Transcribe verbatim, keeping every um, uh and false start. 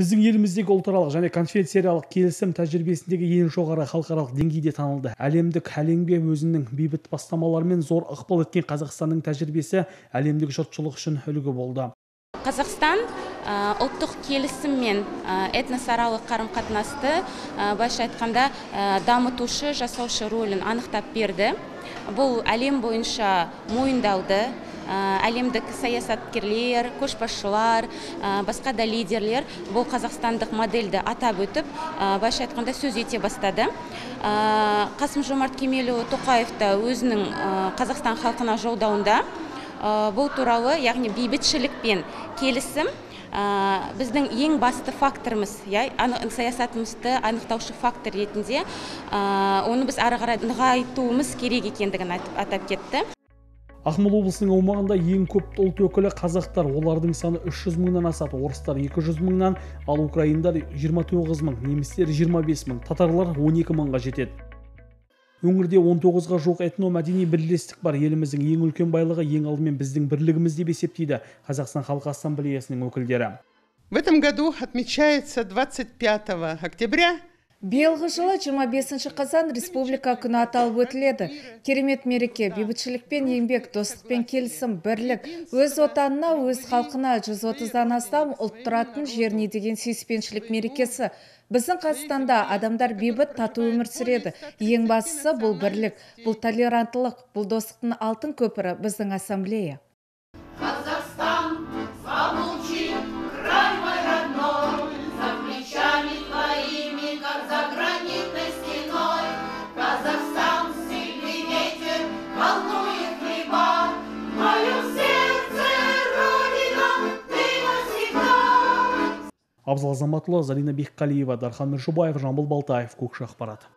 біздің еліміздегі ұлтаралық және конфессиялық келісім тәжірибесіндегі ең жоғары халықаралық деңгейде танылды. Әлемдік әлеңбе өзінің бейбіт бастамаларымен зор ықпал еткен Қазақстанның тәжірибесі әлемдік жұртшылық үшін үлгі болды. Қазақстан ұлттық келісім мен этносаралық қарым-қатынасты былайша айтқанда дамытушы, жасаушы рөлін анықтап берді. Бұл әлем бойынша мойындалды. Әлемдік саясаткерлер, көшбасшылар, басқа да лидерлер бұл қазақстандық модельді атап өтіп, былайша айтқанда сөз ете бастады. Қасым-Жомарт Кемелұлы Тоқаев та өзінің Қазақстан халқына жолдауында бұл туралы, яғни бейбітшілік пен келісім біздің ең басты факторымыз, саясатымызды анықтаушы фактор ретінде оны біз ары қарай нығайтуымыз керек екендігін атап кетті. Ақмола облысының аумағында ең көп ұлт өкілі қазақтар, олардың саны үш жүз мыңнан асады, орыстар екі жүз мыңнан, ал украиндар жиырма тоғыз мың, немістер жиырма бес мың, татарлар он екі мыңға жетеді. Өңірде он тоғызға жоқ этномәдени бірлестік бар. Еліміздің ең үлкен байлығы ең алдымен біздің бірлігіміз деп есептейді Қазақстан Халқы Ассамблеясының өкілдері. В этом году отмечается двадцать пятого октября. Биылғы жылы жиырма бесінші қазан республика күні аталып өтіледі. Керемет мереке, бейбітшілікпен еңбек, достықпен келісім, бірлік, өз отанына, өз халқына жүз отыздан астам ұлт тұратын жеріне деген сүйіспеншілік мерекесі. Біздің Қазақстанда адамдар бейбіт, тату өмір сүреді. Ең бастысы бұл бірлік, бұл толеранттылық, бұл достықтың алтын көпірі біздің ассамблея. Абзал Заматұлы, Зарина Бекқалиева, Дархан Миршубаев, Жамбыл Балтаев, Көкші ақпарат.